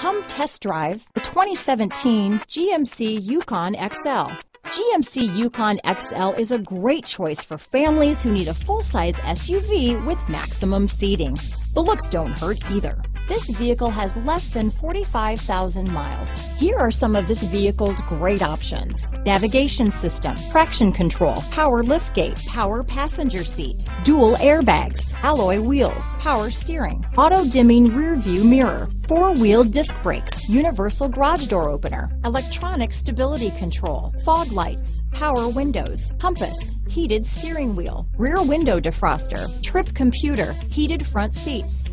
Come test drive the 2017 GMC Yukon XL. GMC Yukon XL is a great choice for families who need a full-size SUV with maximum seating. The looks don't hurt either. This vehicle has less than 45,000 miles. Here are some of this vehicle's great options: navigation system, traction control, power liftgate, power passenger seat, dual airbags, alloy wheels, power steering, auto dimming rear view mirror, four-wheel disc brakes, universal garage door opener, electronic stability control, fog lights, power windows, compass, heated steering wheel, rear window defroster, trip computer, heated front seats,